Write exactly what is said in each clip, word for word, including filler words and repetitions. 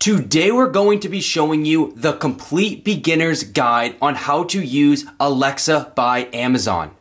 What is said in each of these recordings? Today we're going to be showing you the complete beginner's guide on how to use Alexa by Amazon.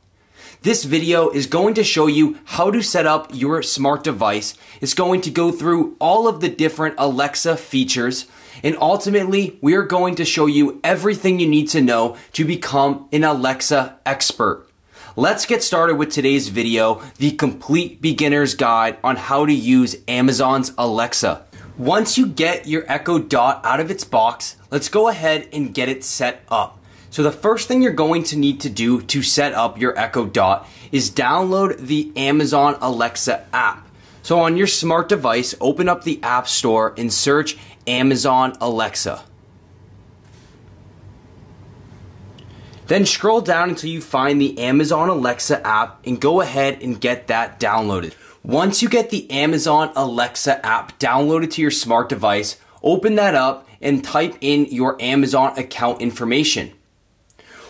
This video is going to show you how to set up your smart device. It's going to go through all of the different Alexa features, and ultimately we are going to show you everything you need to know to become an Alexa expert. Let's get started with today's video, the complete beginner's guide on how to use Amazon's Alexa. Once you get your Echo Dot out of its box, let's go ahead and get it set up. So the first thing you're going to need to do to set up your Echo Dot is download the Amazon Alexa app. So on your smart device, open up the App Store and search Amazon Alexa. Then scroll down until you find the Amazon Alexa app and go ahead and get that downloaded. Once you get the Amazon Alexa app downloaded to your smart device, open that up and type in your Amazon account information.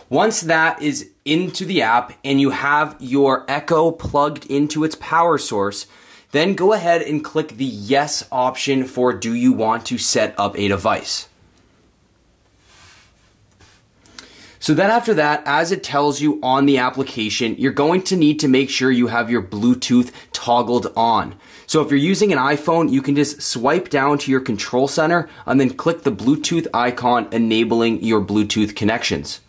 Once that is into the app and you have your Echo plugged into its power source, then go ahead and click the yes option for do you want to set up a device. So then after that, as it tells you on the application, you're going to need to make sure you have your Bluetooth toggled on. So if you're using an iPhone, you can just swipe down to your control center and then click the Bluetooth icon, enabling your Bluetooth connections.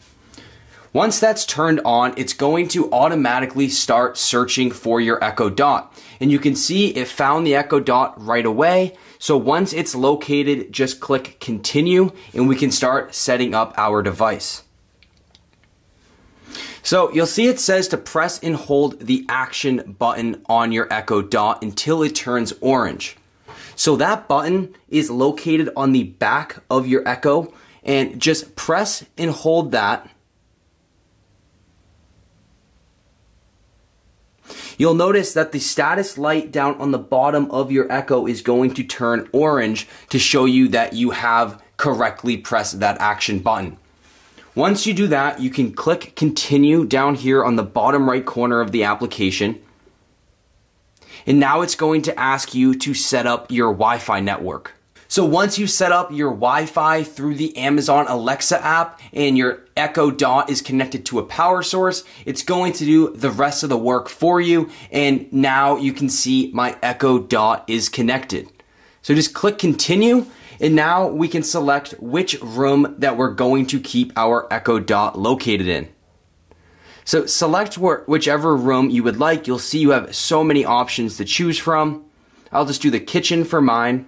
Once that's turned on, it's going to automatically start searching for your Echo Dot. And you can see it found the Echo Dot right away. So once it's located, just click continue and we can start setting up our device. So you'll see it says to press and hold the action button on your Echo Dot until it turns orange. So that button is located on the back of your Echo, and just press and hold that. You'll notice that the status light down on the bottom of your Echo is going to turn orange to show you that you have correctly pressed that action button. Once you do that, you can click continue down here on the bottom right corner of the application. And now it's going to ask you to set up your Wi-Fi network. So once you set up your Wi-Fi through the Amazon Alexa app and your Echo Dot is connected to a power source, it's going to do the rest of the work for you. And now you can see my Echo Dot is connected. So just click continue. And now we can select which room that we're going to keep our Echo Dot located in. So select where, whichever room you would like. You'll see you have so many options to choose from. I'll just do the kitchen for mine.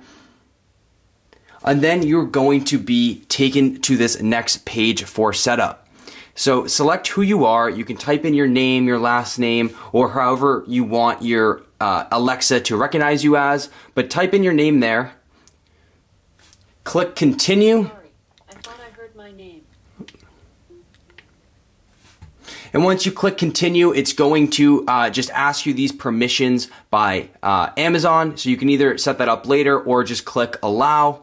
And then you're going to be taken to this next page for setup. So select who you are. You can type in your name, your last name, or however you want your uh, Alexa to recognize you as, but type in your name there. Click continue. Sorry, I thought I heard my name. And once you click continue, it's going to uh, just ask you these permissions by uh, Amazon. So you can either set that up later or just click allow.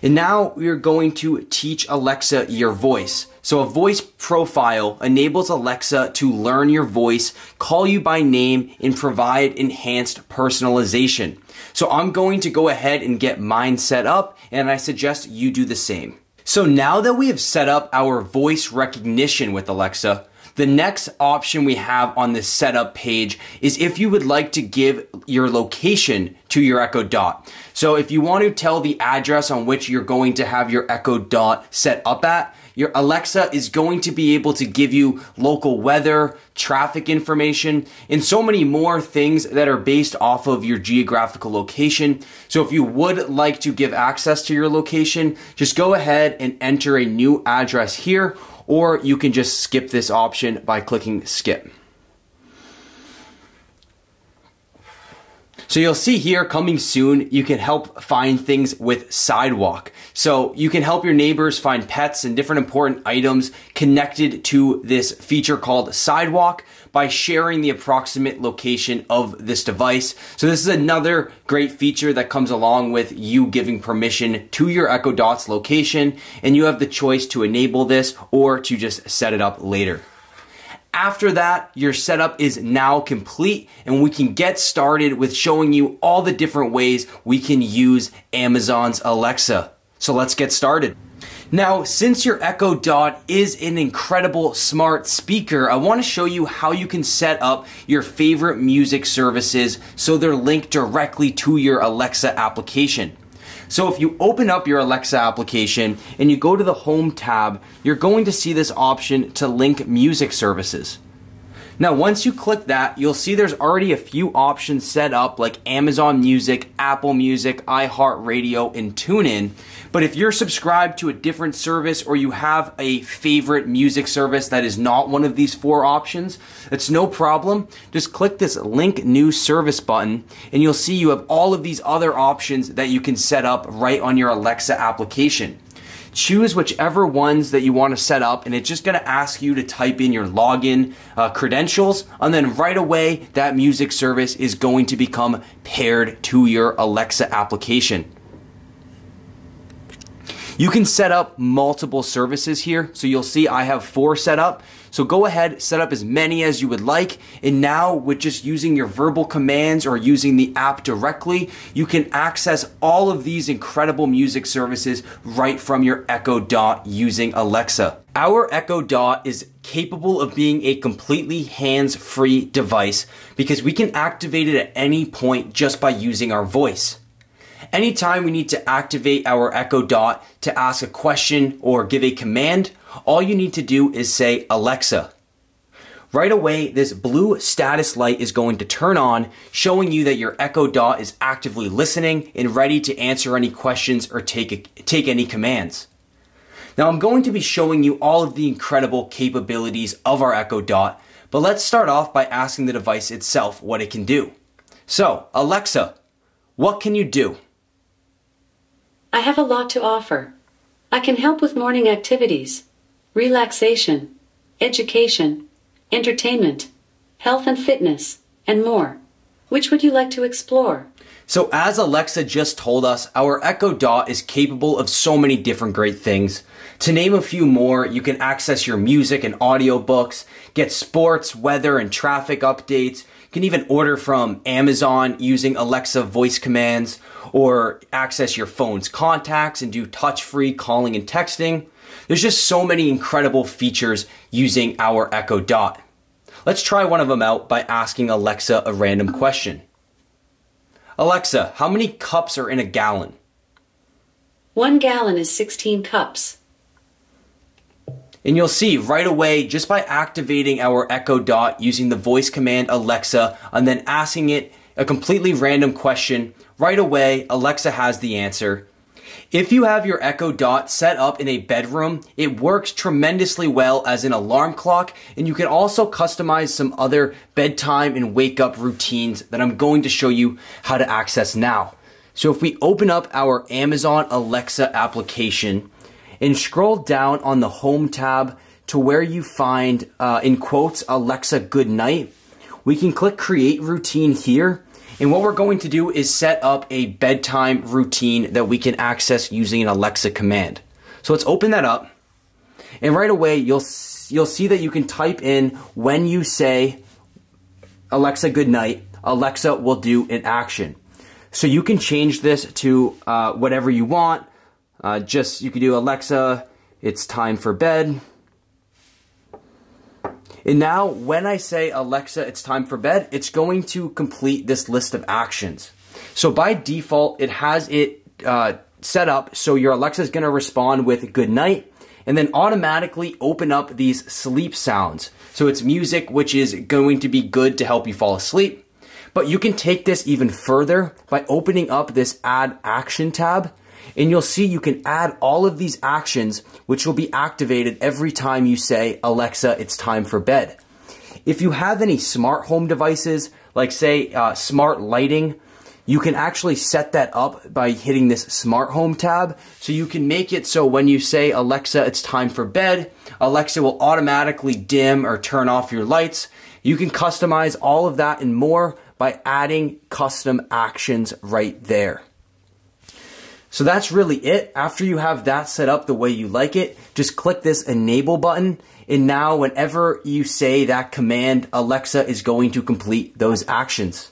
And now we're going to teach Alexa your voice. So a voice profile enables Alexa to learn your voice, call you by name, and provide enhanced personalization. So I'm going to go ahead and get mine set up, and I suggest you do the same. So now that we have set up our voice recognition with Alexa, the next option we have on the setup page is if you would like to give your location to your Echo Dot. So if you want to tell the address on which you're going to have your Echo Dot set up at, your Alexa is going to be able to give you local weather, traffic information, and so many more things that are based off of your geographical location. So if you would like to give access to your location, just go ahead and enter a new address here, or you can just skip this option by clicking skip. So you'll see here, coming soon, you can help find things with Sidewalk. So you can help your neighbors find pets and different important items connected to this feature called Sidewalk by sharing the approximate location of this device. So this is another great feature that comes along with you giving permission to your Echo Dot's location, and you have the choice to enable this or to just set it up later. After that, your setup is now complete and we can get started with showing you all the different ways we can use Amazon's Alexa. So let's get started. Now, since your Echo Dot is an incredible smart speaker, I want to show you how you can set up your favorite music services so they're linked directly to your Alexa application. So if you open up your Alexa application and you go to the Home tab, you're going to see this option to link music services. Now, once you click that, you'll see there's already a few options set up like Amazon Music, Apple Music, iHeartRadio, and TuneIn. But if you're subscribed to a different service or you have a favorite music service that is not one of these four options, it's no problem. Just click this Link New Service button and you'll see you have all of these other options that you can set up right on your Alexa application. Choose whichever ones that you want to set up and it's just going to ask you to type in your login uh, credentials, and then right away that music service is going to become paired to your Alexa application. You can set up multiple services here, so you'll see I have four set up. So go ahead, set up as many as you would like, and now with just using your verbal commands or using the app directly, you can access all of these incredible music services right from your Echo Dot using Alexa. Our Echo Dot is capable of being a completely hands-free device because we can activate it at any point just by using our voice. Anytime we need to activate our Echo Dot to ask a question or give a command, all you need to do is say Alexa. Right away, this blue status light is going to turn on, showing you that your Echo Dot is actively listening and ready to answer any questions or take, a, take any commands. Now, I'm going to be showing you all of the incredible capabilities of our Echo Dot, but let's start off by asking the device itself what it can do. So, Alexa, what can you do? I have a lot to offer. I can help with morning activities, relaxation, education, entertainment, health and fitness, and more. Which would you like to explore? So as Alexa just told us, our Echo Dot is capable of so many different great things. To name a few more, you can access your music and audiobooks, get sports, weather, and traffic updates. You can even order from Amazon using Alexa voice commands, or access your phone's contacts and do touch-free calling and texting. There's just so many incredible features using our Echo Dot. Let's try one of them out by asking Alexa a random question. Alexa, how many cups are in a gallon? One gallon is sixteen cups. And you'll see right away, just by activating our Echo Dot using the voice command Alexa and then asking it a completely random question, right away, Alexa has the answer. If you have your Echo Dot set up in a bedroom, it works tremendously well as an alarm clock, and you can also customize some other bedtime and wake up routines that I'm going to show you how to access now. So if we open up our Amazon Alexa application and scroll down on the Home tab to where you find, uh, in quotes, Alexa Good Night, we can click Create Routine here. And what we're going to do is set up a bedtime routine that we can access using an Alexa command. So let's open that up. And right away, you'll, you'll see that you can type in when you say Alexa good night, Alexa will do an action. So you can change this to uh, whatever you want. Uh, just, you can do Alexa, it's time for bed. And now when I say Alexa, it's time for bed, it's going to complete this list of actions. So by default, it has it uh, set up so your Alexa is going to respond with good night and then automatically open up these sleep sounds. So it's music, which is going to be good to help you fall asleep. But you can take this even further by opening up this Add Action tab. And you'll see you can add all of these actions, which will be activated every time you say, Alexa, it's time for bed. If you have any smart home devices, like say uh, smart lighting, you can actually set that up by hitting this smart home tab. So you can make it so when you say, Alexa, it's time for bed, Alexa will automatically dim or turn off your lights. You can customize all of that and more by adding custom actions right there. So that's really it. After you have that set up the way you like it, just click this enable button. And now whenever you say that command, Alexa is going to complete those actions.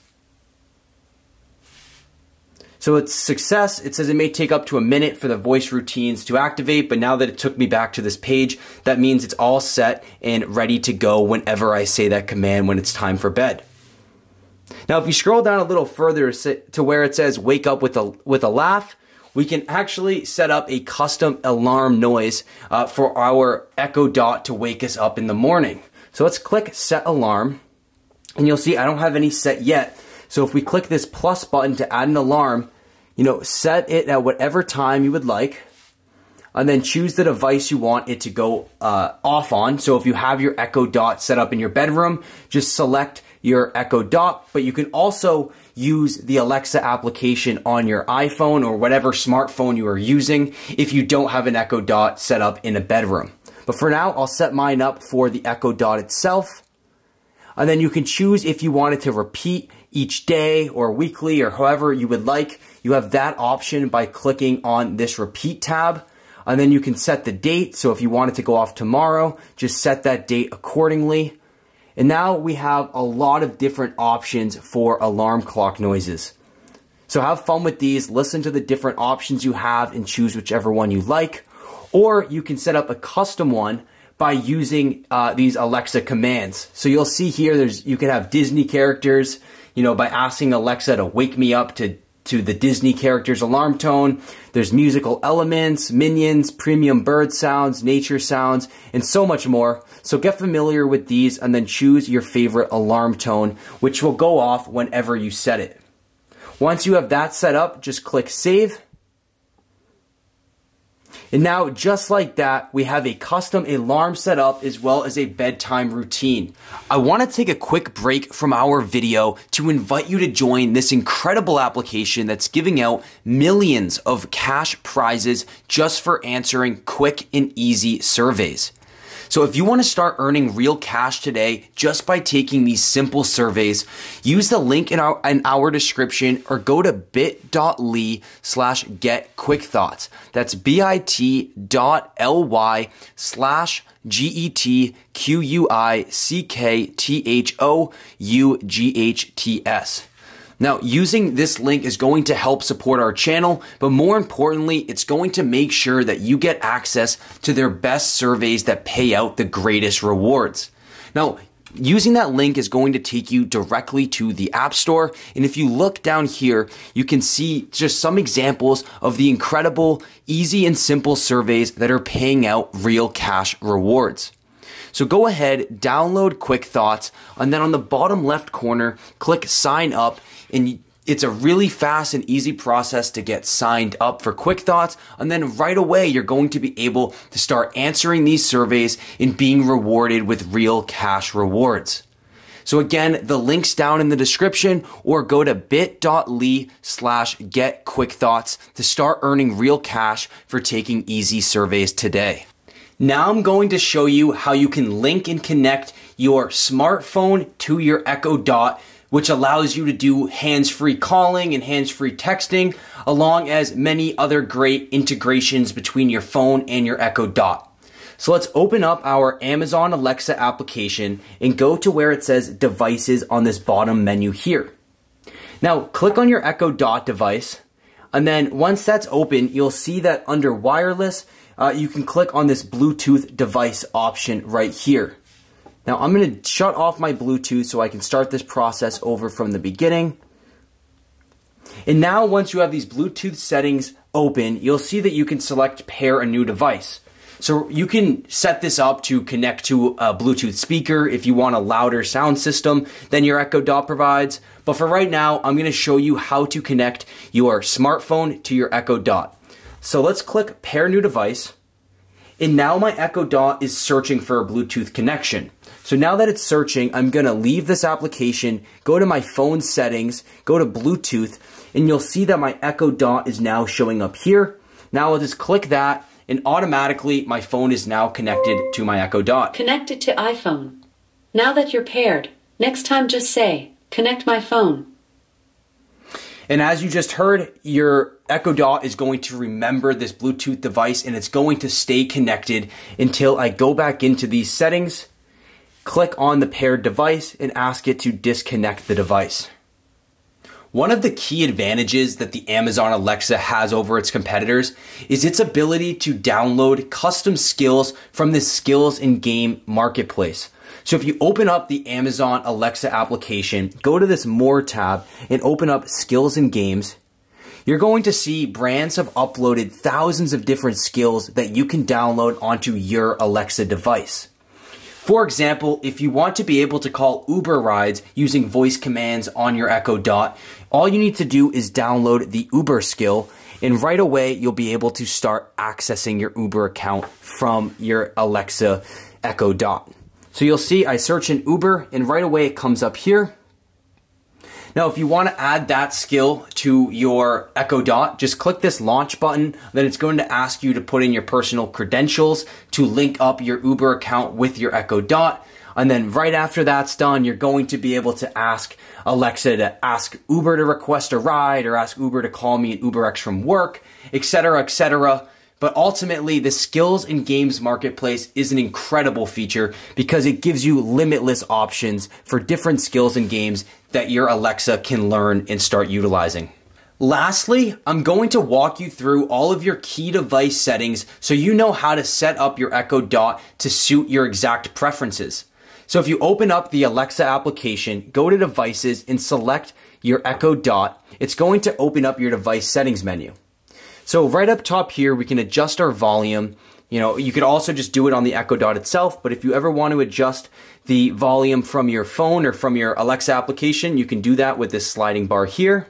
So it's success. It says it may take up to a minute for the voice routines to activate, but now that it took me back to this page, that means it's all set and ready to go whenever I say that command when it's time for bed. Now, if you scroll down a little further to where it says wake up with a, with a laugh, we can actually set up a custom alarm noise uh, for our Echo Dot to wake us up in the morning. So let's click set alarm, and you'll see I don't have any set yet. So if we click this plus button to add an alarm, you know, set it at whatever time you would like, and then choose the device you want it to go uh, off on. So if you have your Echo Dot set up in your bedroom, just select your Echo Dot, but you can also use the Alexa application on your iPhone or whatever smartphone you are using if you don't have an Echo Dot set up in a bedroom. But for now, I'll set mine up for the Echo Dot itself. And then you can choose if you want it to repeat each day or weekly or however you would like. You have that option by clicking on this repeat tab. And then you can set the date. So if you want it to go off tomorrow, just set that date accordingly. And now we have a lot of different options for alarm clock noises. So have fun with these, listen to the different options you have and choose whichever one you like. Or you can set up a custom one by using uh, these Alexa commands. So you'll see here, there's you can have Disney characters, you know, by asking Alexa to wake me up to, to the Disney character's alarm tone. There's musical elements, minions, premium bird sounds, nature sounds, and so much more. So get familiar with these and then choose your favorite alarm tone, which will go off whenever you set it. Once you have that set up, just click save. And now, just like that, we have a custom alarm set up as well as a bedtime routine. I want to take a quick break from our video to invite you to join this incredible application that's giving out millions of cash prizes just for answering quick and easy surveys. So if you want to start earning real cash today just by taking these simple surveys, use the link in our, in our description or go to bit.ly slash get quick thoughts. That's bit.ly slash G E T Q U I C K T H O U G H T S. Now, using this link is going to help support our channel, but more importantly, it's going to make sure that you get access to their best surveys that pay out the greatest rewards. Now, using that link is going to take you directly to the App Store. And if you look down here, you can see just some examples of the incredible, easy and simple surveys that are paying out real cash rewards. So go ahead, download Quick Thoughts, and then on the bottom left corner, click sign up. And it's a really fast and easy process to get signed up for Quick Thoughts. And then right away, you're going to be able to start answering these surveys and being rewarded with real cash rewards. So again, the link's down in the description or go to bit.ly slash get quick thoughts to start earning real cash for taking easy surveys today. Now I'm going to show you how you can link and connect your smartphone to your Echo Dot, which allows you to do hands-free calling and hands-free texting, along as many other great integrations between your phone and your Echo Dot. So let's open up our Amazon Alexa application and go to where it says devices on this bottom menu here. Now click on your Echo Dot device, and then once that's open, you'll see that under wireless, uh, you can click on this Bluetooth device option right here. Now I'm going to shut off my Bluetooth so I can start this process over from the beginning. And now once you have these Bluetooth settings open, you'll see that you can select pair a new device. So you can set this up to connect to a Bluetooth speaker if you want a louder sound system than your Echo Dot provides. But for right now, I'm going to show you how to connect your smartphone to your Echo Dot. So let's click pair new device. And now my Echo Dot is searching for a Bluetooth connection. So now that it's searching, I'm gonna leave this application, go to my phone settings, go to Bluetooth, and you'll see that my Echo Dot is now showing up here. Now I'll just click that, and automatically my phone is now connected to my Echo Dot. Connected to iPhone. Now that you're paired, next time just say, connect my phone. And as you just heard, your Echo Dot is going to remember this Bluetooth device and it's going to stay connected until I go back into these settings, click on the paired device, and ask it to disconnect the device. One of the key advantages that the Amazon Alexa has over its competitors is its ability to download custom skills from the skills and game marketplace. So if you open up the Amazon Alexa application, go to this More tab and open up Skills and Games, you're going to see brands have uploaded thousands of different skills that you can download onto your Alexa device. For example, if you want to be able to call Uber rides using voice commands on your Echo Dot, all you need to do is download the Uber skill, and right away you'll be able to start accessing your Uber account from your Alexa Echo Dot. So you'll see I search in Uber and right away it comes up here. Now, if you want to add that skill to your Echo Dot, just click this launch button. Then it's going to ask you to put in your personal credentials to link up your Uber account with your Echo Dot. And then right after that's done, you're going to be able to ask Alexa to ask Uber to request a ride or ask Uber to call me an UberX from work, et cetera, et cetera. But ultimately, the Skills and Games Marketplace is an incredible feature because it gives you limitless options for different skills and games that your Alexa can learn and start utilizing. Lastly, I'm going to walk you through all of your key device settings so you know how to set up your Echo Dot to suit your exact preferences. So if you open up the Alexa application, go to Devices and select your Echo Dot, it's going to open up your device settings menu. So right up top here, we can adjust our volume. You know, you could also just do it on the Echo Dot itself, but if you ever want to adjust the volume from your phone or from your Alexa application, you can do that with this sliding bar here.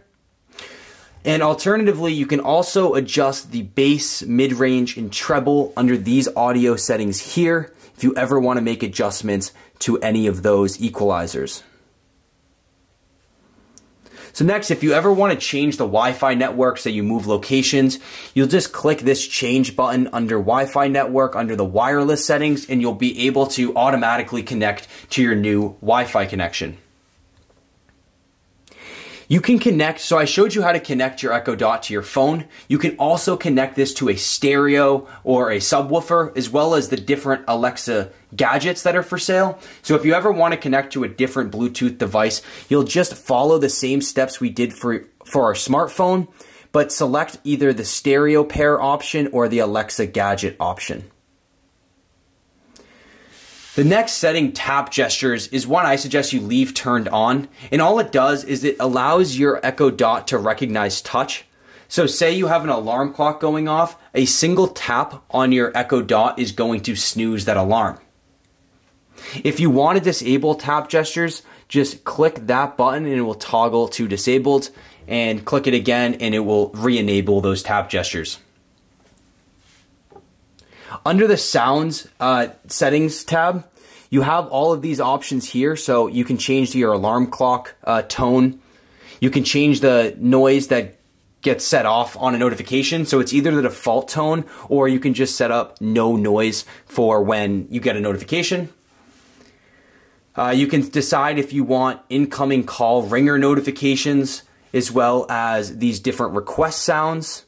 And alternatively, you can also adjust the bass, mid-range, and treble under these audio settings here if you ever want to make adjustments to any of those equalizers. So next, if you ever want to change the Wi-Fi network, say you move locations, you'll just click this change button under Wi-Fi network, under the wireless settings, and you'll be able to automatically connect to your new Wi-Fi connection. You can connect, so I showed you how to connect your Echo Dot to your phone. You can also connect this to a stereo or a subwoofer, as well as the different Alexa gadgets that are for sale. So if you ever want to connect to a different Bluetooth device, you'll just follow the same steps we did for, for our smartphone, but select either the stereo pair option or the Alexa gadget option. The next setting, tap gestures, is one I suggest you leave turned on. And all it does is it allows your Echo Dot to recognize touch. So say you have an alarm clock going off, a single tap on your Echo Dot is going to snooze that alarm. If you want to disable tap gestures, just click that button and it will toggle to disabled, and click it again and it will re-enable those tap gestures. Under the sounds uh, settings tab, you have all of these options here. So you can change your alarm clock uh, tone. You can change the noise that gets set off on a notification. So it's either the default tone or you can just set up no noise for when you get a notification. Uh, you can decide if you want incoming call ringer notifications as well as these different request sounds.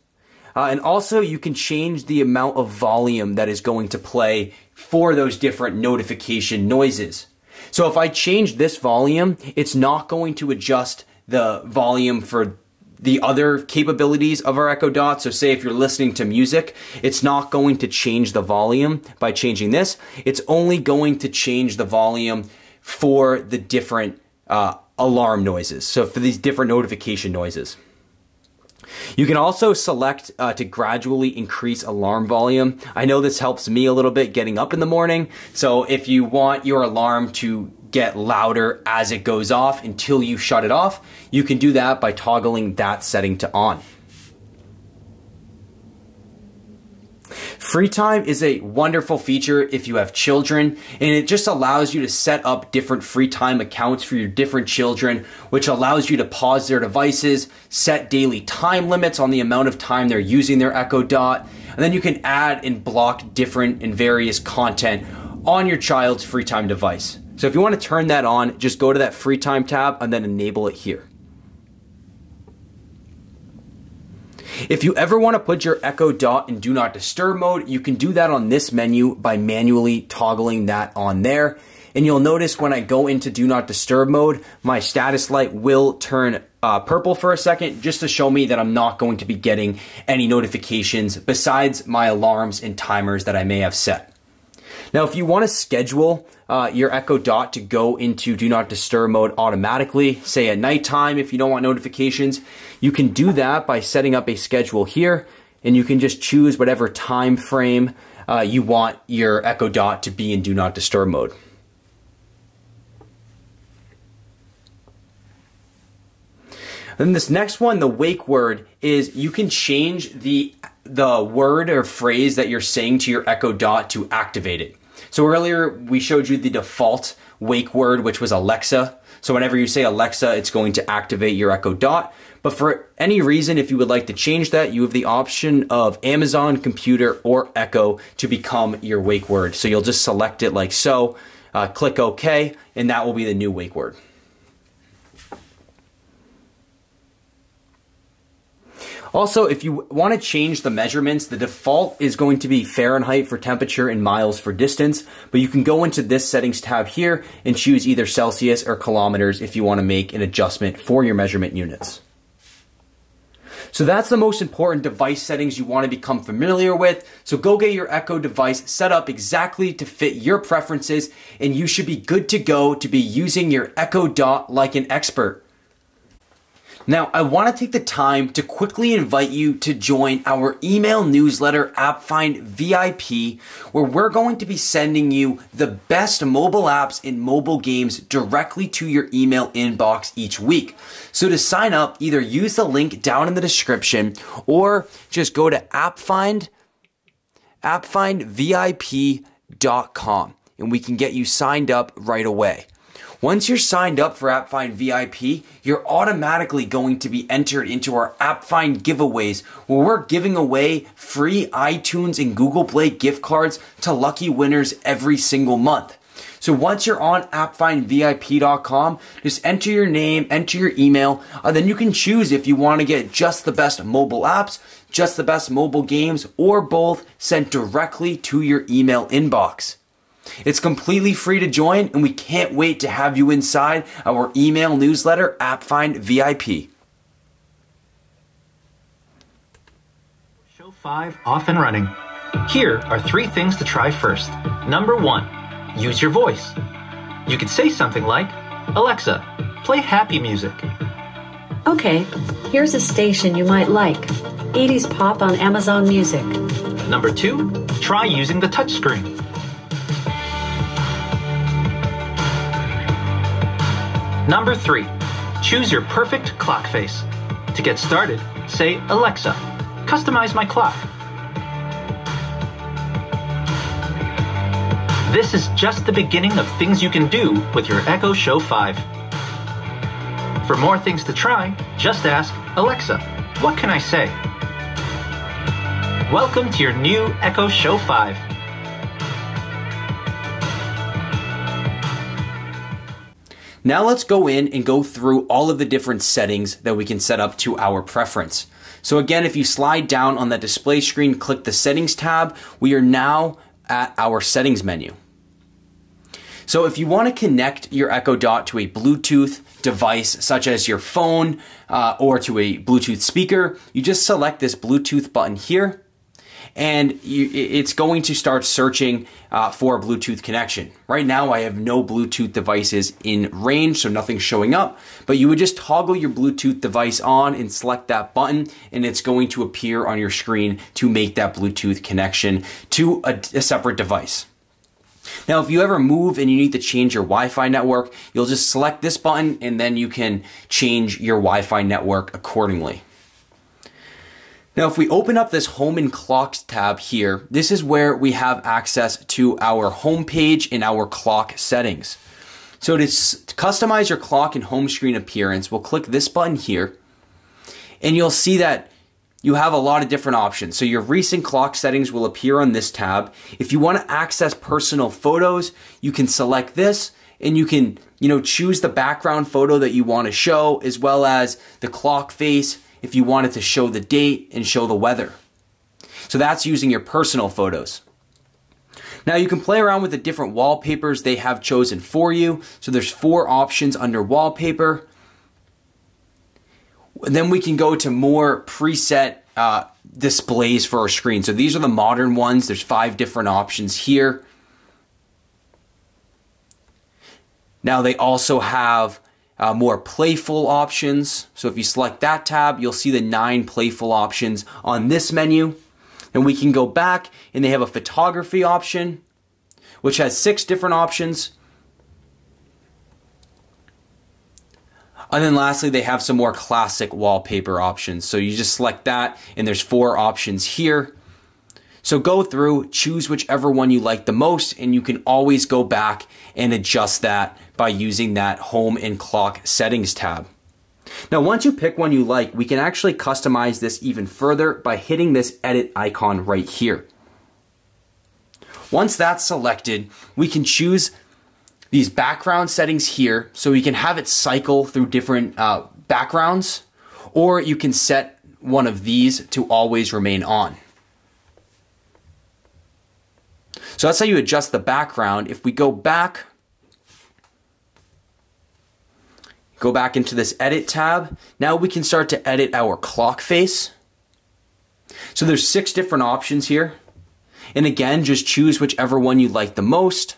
Uh, and also you can change the amount of volume that is going to play for those different notification noises. So if I change this volume, it's not going to adjust the volume for the other capabilities of our Echo Dot. So say if you're listening to music, it's not going to change the volume by changing this. It's only going to change the volume for the different uh, alarm noises. So for these different notification noises. You can also select uh, to gradually increase alarm volume. I know this helps me a little bit getting up in the morning. So if you want your alarm to get louder as it goes off until you shut it off, you can do that by toggling that setting to on. Free time is a wonderful feature if you have children, and it just allows you to set up different free time accounts for your different children, which allows you to pause their devices, set daily time limits on the amount of time they're using their Echo Dot, and then you can add and block different and various content on your child's free time device. So if you want to turn that on, just go to that free time tab and then enable it here. If you ever want to put your Echo Dot in Do Not Disturb mode, you can do that on this menu by manually toggling that on there. And you'll notice when I go into Do Not Disturb mode, my status light will turn uh, purple for a second just to show me that I'm not going to be getting any notifications besides my alarms and timers that I may have set. Now, if you want to schedule uh, your Echo Dot to go into Do Not Disturb mode automatically, say at nighttime if you don't want notifications, you can do that by setting up a schedule here, and you can just choose whatever time frame uh, you want your Echo Dot to be in Do Not Disturb mode. Then this next one, the wake word, is you can change the the word or phrase that you're saying to your Echo Dot to activate it. So earlier we showed you the default wake word, which was Alexa. So whenever you say Alexa, it's going to activate your Echo Dot. But for any reason, if you would like to change that, you have the option of Amazon, computer, or Echo to become your wake word. So you'll just select it like so, uh, click OK, and that will be the new wake word. Also, if you want to change the measurements, the default is going to be Fahrenheit for temperature and miles for distance, but you can go into this settings tab here and choose either Celsius or kilometers if you want to make an adjustment for your measurement units. So that's the most important device settings you want to become familiar with. So go get your Echo device set up exactly to fit your preferences, and you should be good to go to be using your Echo Dot like an expert. Now, I want to take the time to quickly invite you to join our email newsletter, AppFind V I P, where we're going to be sending you the best mobile apps and mobile games directly to your email inbox each week. So to sign up, either use the link down in the description or just go to AppFind, appfind vip dot com, and we can get you signed up right away. Once you're signed up for AppFind V I P, you're automatically going to be entered into our AppFind giveaways, where we're giving away free iTunes and Google Play gift cards to lucky winners every single month. So once you're on app find vip dot com, just enter your name, enter your email, and then you can choose if you want to get just the best mobile apps, just the best mobile games, or both sent directly to your email inbox. It's completely free to join, and we can't wait to have you inside our email newsletter, AppFind V I P. Show five off and running. Here are three things to try first. Number one, use your voice. You could say something like, Alexa, play happy music. Okay, here's a station you might like. eighties pop on Amazon Music. Number two, try using the touchscreen. Number three, choose your perfect clock face. To get started, say, Alexa, customize my clock. This is just the beginning of things you can do with your Echo Show five. For more things to try, just ask, Alexa, what can I say? Welcome to your new Echo Show five. Now let's go in and go through all of the different settings that we can set up to our preference. So again, if you slide down on that display screen, click the settings tab, we are now at our settings menu. So if you want to connect your Echo Dot to a Bluetooth device, such as your phone uh, or to a Bluetooth speaker, you just select this Bluetooth button here, and you, it's going to start searching uh, for a Bluetooth connection. Right now, I have no Bluetooth devices in range, so nothing's showing up, but you would just toggle your Bluetooth device on and select that button, and it's going to appear on your screen to make that Bluetooth connection to a, a separate device. Now, if you ever move and you need to change your Wi-Fi network, you'll just select this button, and then you can change your Wi-Fi network accordingly. Now, if we open up this Home and Clocks tab here, this is where we have access to our home page and our clock settings. So to, to customize your clock and home screen appearance, we'll click this button here, and you'll see that you have a lot of different options. So your recent clock settings will appear on this tab. If you want to access personal photos, you can select this, and you can, you know, choose the background photo that you want to show, as well as the clock face if you wanted to show the date and show the weather. So that's using your personal photos. Now you can play around with the different wallpapers they have chosen for you. So there's four options under wallpaper. And then we can go to more preset uh, displays for our screen. So these are the modern ones. There's five different options here. Now they also have uh, more playful options. So if you select that tab, you'll see the nine playful options on this menu. And we can go back, and they have a photography option, which has six different options. And then lastly, they have some more classic wallpaper options. So you just select that, and there's four options here. So go through, choose whichever one you like the most, and you can always go back and adjust that by using that home and clock settings tab. Now, once you pick one you like, we can actually customize this even further by hitting this edit icon right here. Once that's selected, we can choose these background settings here, so we can have it cycle through different uh, backgrounds, or you can set one of these to always remain on. So that's how you adjust the background. If we go back, go back into this edit tab, now we can start to edit our clock face. So there's six different options here. And again, just choose whichever one you like the most.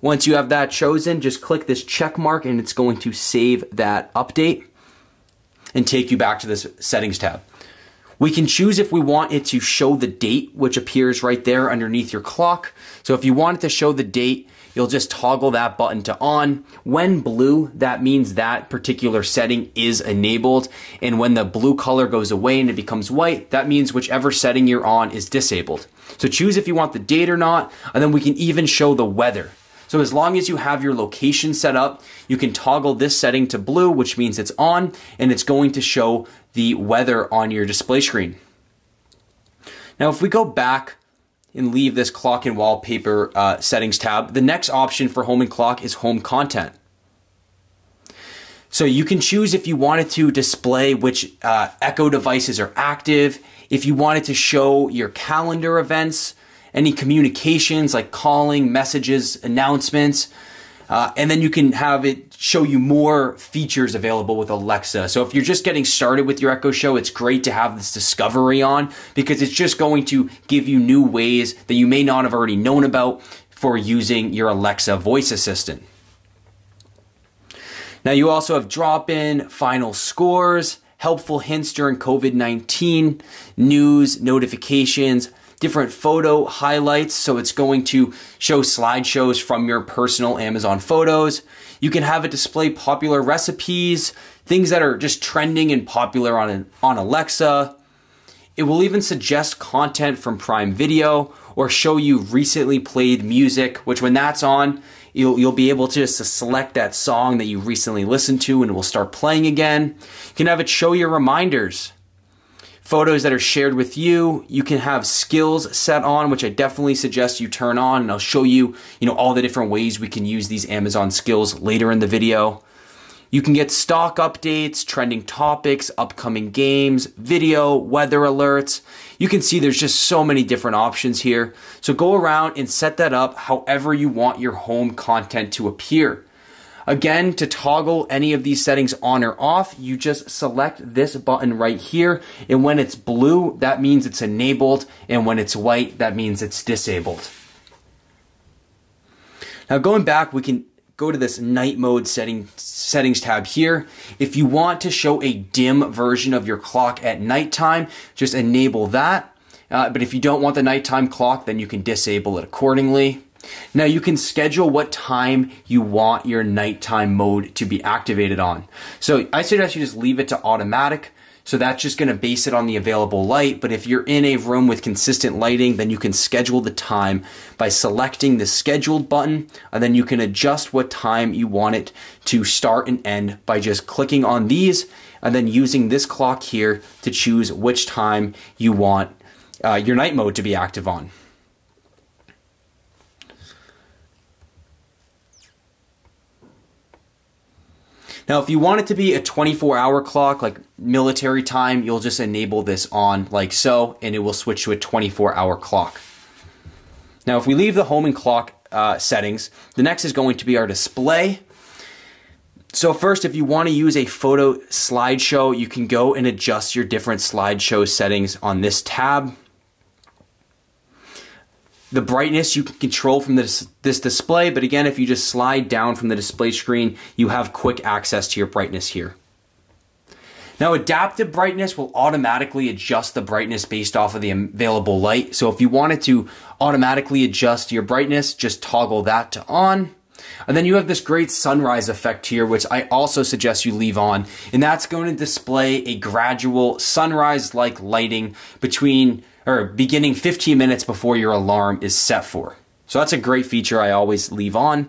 Once you have that chosen, just click this check mark and it's going to save that update and take you back to this settings tab. We can choose if we want it to show the date, which appears right there underneath your clock. So if you want it to show the date, you'll just toggle that button to on. When blue, that means that particular setting is enabled. And when the blue color goes away and it becomes white, that means whichever setting you're on is disabled. So choose if you want the date or not, and then we can even show the weather. So as long as you have your location set up, you can toggle this setting to blue, which means it's on, and it's going to show the weather on your display screen. Now, if we go back and leave this clock and wallpaper uh, settings tab, the next option for home and clock is home content. So you can choose if you wanted to display which uh, Echo devices are active, if you wanted to show your calendar events, any communications like calling, messages, announcements, uh, and then you can have it show you more features available with Alexa. So if you're just getting started with your Echo Show, it's great to have this discovery on because it's just going to give you new ways that you may not have already known about for using your Alexa voice assistant. Now you also have drop-in, final scores, helpful hints during COVID nineteen, news, notifications, different photo highlights, so it's going to show slideshows from your personal Amazon photos. You can have it display popular recipes, things that are just trending and popular on, an, on Alexa. It will even suggest content from Prime Video or show you recently played music, which when that's on, you'll, you'll be able to just to select that song that you recently listened to and it will start playing again. You can have it show your reminders, photos that are shared with you. You can have skills set on, which I definitely suggest you turn on, and I'll show you, you know, all the different ways we can use these Amazon skills later in the video. You can get stock updates, trending topics, upcoming games, video, weather alerts. You can see there's just so many different options here. So go around and set that up however you want your home content to appear. Again, to toggle any of these settings on or off, you just select this button right here. And when it's blue, that means it's enabled. And when it's white, that means it's disabled. Now going back, we can go to this night mode setting, settings tab here. If you want to show a dim version of your clock at nighttime, just enable that. Uh, but if you don't want the nighttime clock, then you can disable it accordingly. Now you can schedule what time you want your nighttime mode to be activated on. So I suggest you just leave it to automatic. So that's just going to base it on the available light. But if you're in a room with consistent lighting, then you can schedule the time by selecting the scheduled button. And then you can adjust what time you want it to start and end by just clicking on these and then using this clock here to choose which time you want uh, your night mode to be active on. Now, if you want it to be a twenty-four hour clock, like military time, you'll just enable this on like so, and it will switch to a twenty-four hour clock. Now, if we leave the home and clock uh, settings, the next is going to be our display. So first, if you want to use a photo slideshow, you can go and adjust your different slideshow settings on this tab. The brightness you can control from this, this display, but again, if you just slide down from the display screen, you have quick access to your brightness here. Now, adaptive brightness will automatically adjust the brightness based off of the available light. So if you wanted to automatically adjust your brightness, just toggle that to on. And then you have this great sunrise effect here, which I also suggest you leave on. And that's going to display a gradual sunrise-like lighting between or beginning fifteen minutes before your alarm is set for. So that's a great feature I always leave on.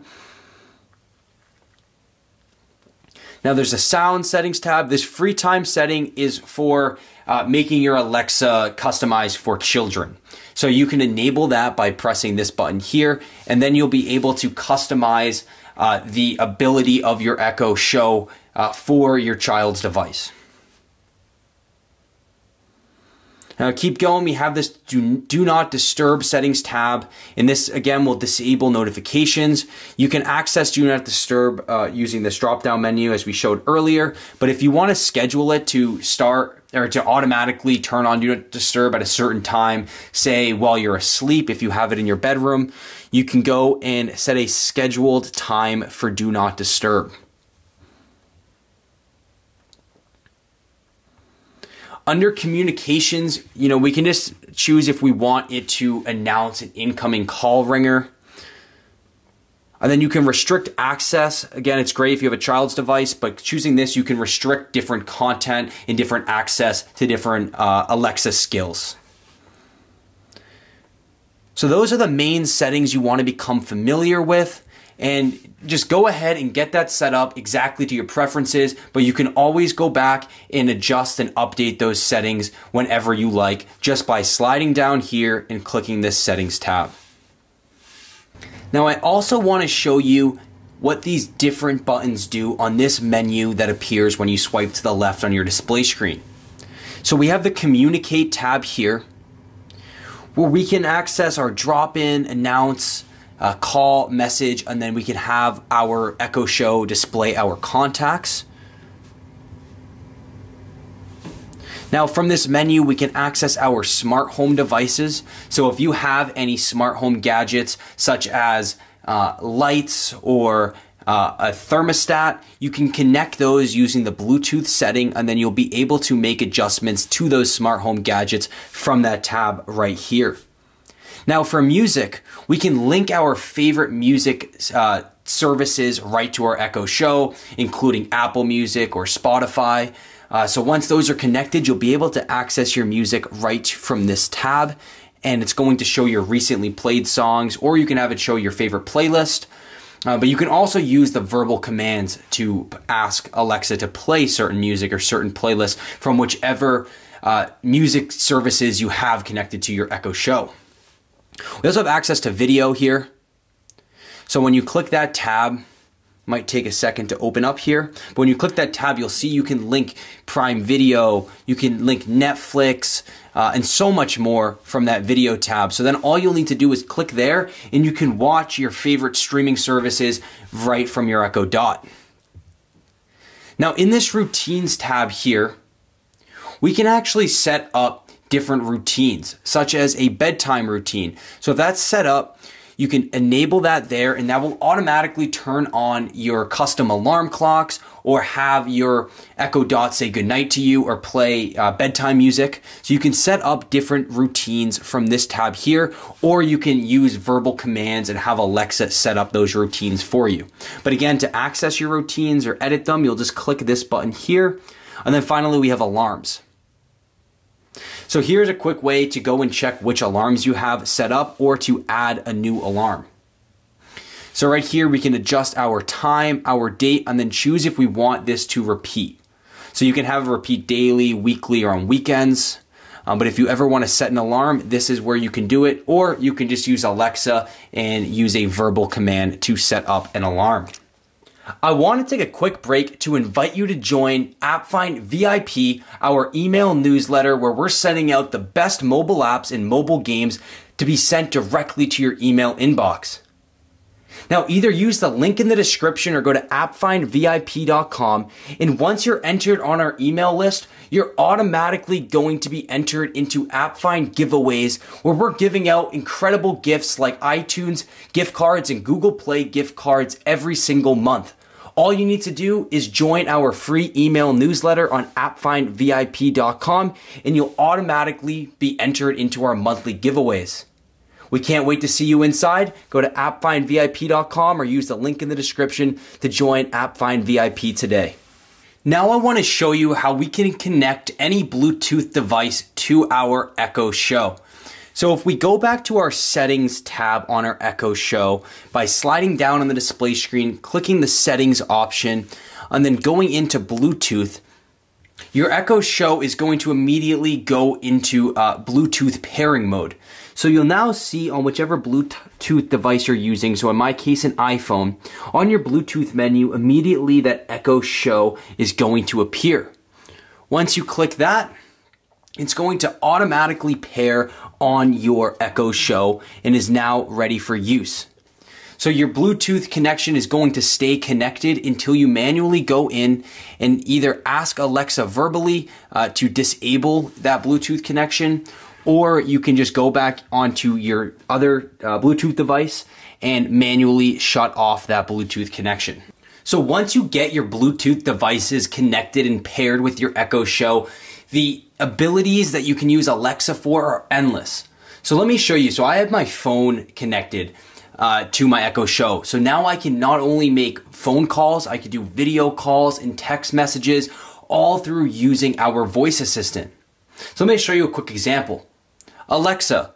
Now there's a sound settings tab. This free time setting is for uh, making your Alexa customized for children. So you can enable that by pressing this button here, and then you'll be able to customize uh, the ability of your Echo Show uh, for your child's device. Now keep going, we have this do, do not disturb settings tab, and this again will disable notifications. You can access do not disturb uh, using this drop down menu as we showed earlier, but if you want to schedule it to start or to automatically turn on do not disturb at a certain time, say while you're asleep, if you have it in your bedroom, you can go and set a scheduled time for do not disturb. Under communications, you know, we can just choose if we want it to announce an incoming call ringer. And then you can restrict access. Again, it's great if you have a child's device, but choosing this, you can restrict different content and different access to different uh, Alexa skills. So those are the main settings you want to become familiar with. And just go ahead and get that set up exactly to your preferences, but you can always go back and adjust and update those settings whenever you like, just by sliding down here and clicking this settings tab. Now, I also want to show you what these different buttons do on this menu that appears when you swipe to the left on your display screen. So we have the communicate tab here, where we can access our drop-in, announce, Uh, call, message, and then we can have our Echo Show display our contacts. Now from this menu, we can access our smart home devices. So if you have any smart home gadgets such as uh, lights or uh, a thermostat, you can connect those using the Bluetooth setting, and then you'll be able to make adjustments to those smart home gadgets from that tab right here. Now for music, we can link our favorite music uh, services right to our Echo Show, including Apple Music or Spotify. Uh, so once those are connected, you'll be able to access your music right from this tab, and it's going to show your recently played songs, or you can have it show your favorite playlist. Uh, but you can also use the verbal commands to ask Alexa to play certain music or certain playlists from whichever uh, music services you have connected to your Echo Show. We also have access to video here. So when you click that tab, might take a second to open up here, but when you click that tab, you'll see you can link Prime Video, you can link Netflix, uh, and so much more from that video tab. So then all you'll need to do is click there, and you can watch your favorite streaming services right from your Echo Dot. Now in this routines tab here, we can actually set up different routines, such as a bedtime routine. So if that's set up, you can enable that there, and that will automatically turn on your custom alarm clocks or have your Echo Dot say goodnight to you or play uh, bedtime music. So you can set up different routines from this tab here, or you can use verbal commands and have Alexa set up those routines for you. But again, to access your routines or edit them, you'll just click this button here. And then finally, we have alarms. So here's a quick way to go and check which alarms you have set up or to add a new alarm. So right here, we can adjust our time, our date, and then choose if we want this to repeat. So you can have it repeat daily, weekly, or on weekends. Um, but if you ever want to set an alarm, this is where you can do it, or you can just use Alexa and use a verbal command to set up an alarm. I want to take a quick break to invite you to join AppFind V I P, our email newsletter where we're sending out the best mobile apps and mobile games to be sent directly to your email inbox. Now, either use the link in the description or go to app find V I P dot com, and once you're entered on our email list, you're automatically going to be entered into AppFind giveaways where we're giving out incredible gifts like iTunes gift cards and Google Play gift cards every single month. All you need to do is join our free email newsletter on app find V I P dot com, and you'll automatically be entered into our monthly giveaways. We can't wait to see you inside. Go to app find V I P dot com or use the link in the description to join AppFind V I P today. Now I want to show you how we can connect any Bluetooth device to our Echo Show. So if we go back to our settings tab on our Echo Show by sliding down on the display screen, clicking the settings option, and then going into Bluetooth, your Echo Show is going to immediately go into uh, Bluetooth pairing mode. So you'll now see on whichever Bluetooth device you're using, so in my case an iPhone, on your Bluetooth menu immediately that Echo Show is going to appear. Once you click that, it's going to automatically pair on your Echo Show and is now ready for use. So your Bluetooth connection is going to stay connected until you manually go in and either ask Alexa verbally uh, to disable that Bluetooth connection, or you can just go back onto your other uh, Bluetooth device and manually shut off that Bluetooth connection. So once you get your Bluetooth devices connected and paired with your Echo Show, the abilities that you can use Alexa for are endless. So let me show you. So I have my phone connected uh, to my Echo Show. So now I can not only make phone calls, I can do video calls and text messages, all through using our voice assistant. So let me show you a quick example. Alexa,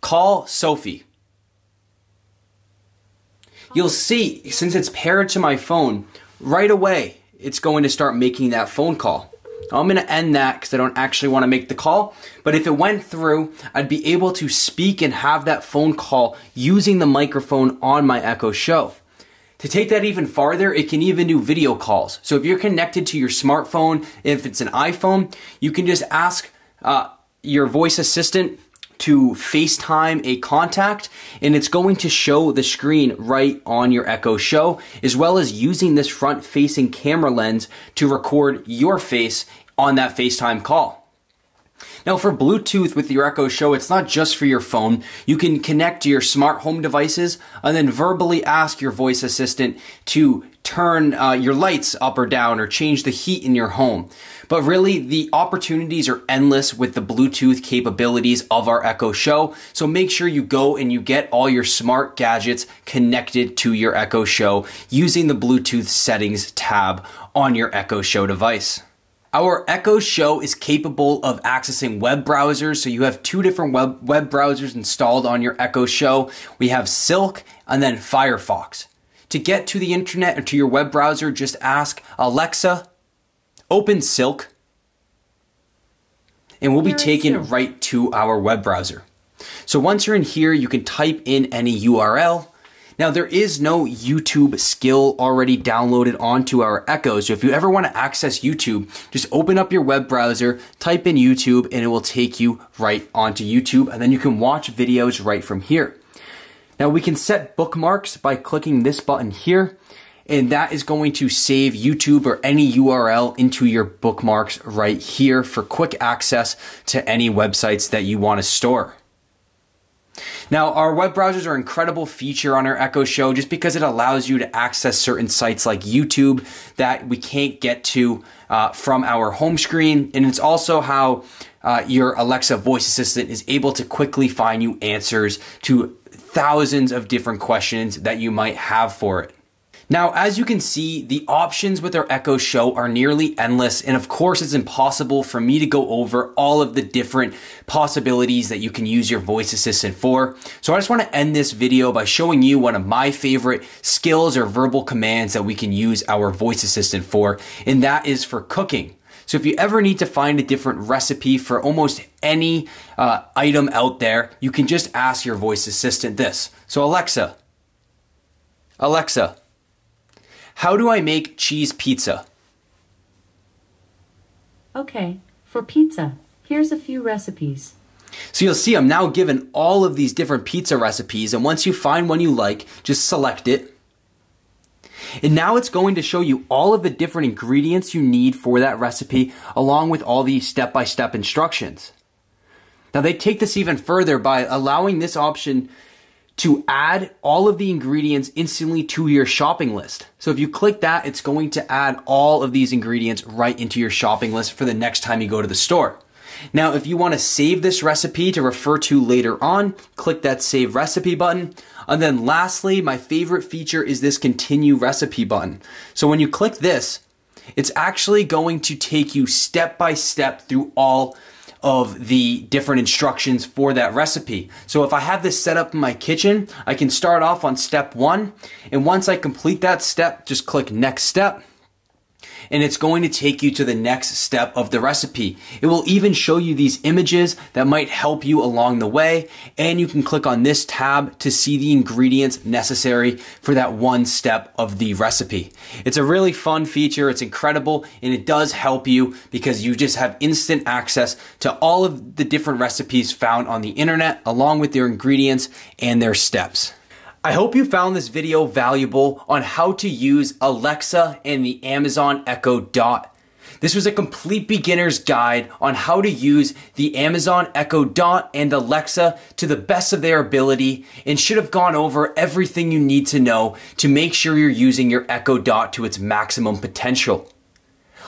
call Sophie. You'll see, since it's paired to my phone, right away it's going to start making that phone call. Now, I'm going to end that because I don't actually want to make the call, but if it went through, I'd be able to speak and have that phone call using the microphone on my Echo Show. To take that even farther, it can even do video calls. So if you're connected to your smartphone, if it's an iPhone, you can just ask uh, your voice assistant to FaceTime a contact, and it's going to show the screen right on your Echo Show, as well as using this front-facing camera lens to record your face on that FaceTime call. Now for Bluetooth with your Echo Show, it's not just for your phone. You can connect to your smart home devices and then verbally ask your voice assistant to turn uh, your lights up or down or change the heat in your home. But really, the opportunities are endless with the Bluetooth capabilities of our Echo Show. So make sure you go and you get all your smart gadgets connected to your Echo Show using the Bluetooth settings tab on your Echo Show device. Our Echo Show is capable of accessing web browsers, so you have two different web, web browsers installed on your Echo Show. We have Silk and then Firefox. To get to the internet or to your web browser, just ask Alexa, open Silk, and we'll be taken right to our web browser. So once you're in here, you can type in any U R L. Now, there is no YouTube skill already downloaded onto our Echo, so if you ever want to access YouTube, just open up your web browser, type in YouTube, and it will take you right onto YouTube, and then you can watch videos right from here. Now, we can set bookmarks by clicking this button here, and that is going to save YouTube or any U R L into your bookmarks right here for quick access to any websites that you want to store. Now, our web browsers are an incredible feature on our Echo Show just because it allows you to access certain sites like YouTube that we can't get to uh, from our home screen. And it's also how uh, your Alexa voice assistant is able to quickly find you answers to thousands of different questions that you might have for it. Now, as you can see, the options with our Echo Show are nearly endless, and of course it's impossible for me to go over all of the different possibilities that you can use your voice assistant for. So I just want to end this video by showing you one of my favorite skills or verbal commands that we can use our voice assistant for, and that is for cooking. So if you ever need to find a different recipe for almost any uh, item out there, you can just ask your voice assistant this. So Alexa, Alexa, How do I make cheese pizza? Okay, for pizza, here's a few recipes. So you'll see I'm now given all of these different pizza recipes, and once you find one you like, just select it. And now it's going to show you all of the different ingredients you need for that recipe, along with all the step-by-step instructions. Now they take this even further by allowing this option to add all of the ingredients instantly to your shopping list. So if you click that, it's going to add all of these ingredients right into your shopping list for the next time you go to the store. Now, if you want to save this recipe to refer to later on, click that Save Recipe button. And then lastly, my favorite feature is this Continue Recipe button. So when you click this, it's actually going to take you step by step through all of the different instructions for that recipe. So if I have this set up in my kitchen, I can start off on step one. And once I complete that step, just click Next Step. And it's going to take you to the next step of the recipe. It will even show you these images that might help you along the way, and you can click on this tab to see the ingredients necessary for that one step of the recipe. It's a really fun feature, it's incredible, and it does help you because you just have instant access to all of the different recipes found on the internet, along with their ingredients and their steps. I hope you found this video valuable on how to use Alexa and the Amazon Echo Dot. This was a complete beginner's guide on how to use the Amazon Echo Dot and Alexa to the best of their ability, and should have gone over everything you need to know to make sure you're using your Echo Dot to its maximum potential.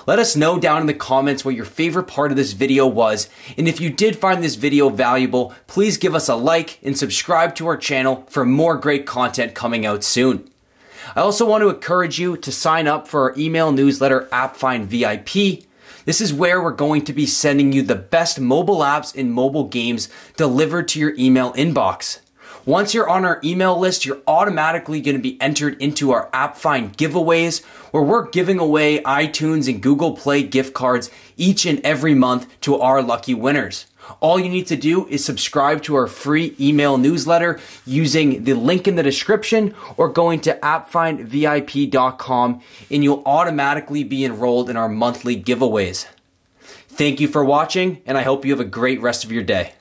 Let us know down in the comments what your favorite part of this video was, and if you did find this video valuable, please give us a like and subscribe to our channel for more great content coming out soon. I also want to encourage you to sign up for our email newsletter, AppFind V I P. This is where we're going to be sending you the best mobile apps and mobile games delivered to your email inbox. Once you're on our email list, you're automatically going to be entered into our AppFind giveaways, where we're giving away iTunes and Google Play gift cards each and every month to our lucky winners. All you need to do is subscribe to our free email newsletter using the link in the description or going to app find V I P dot com, and you'll automatically be enrolled in our monthly giveaways. Thank you for watching, and I hope you have a great rest of your day.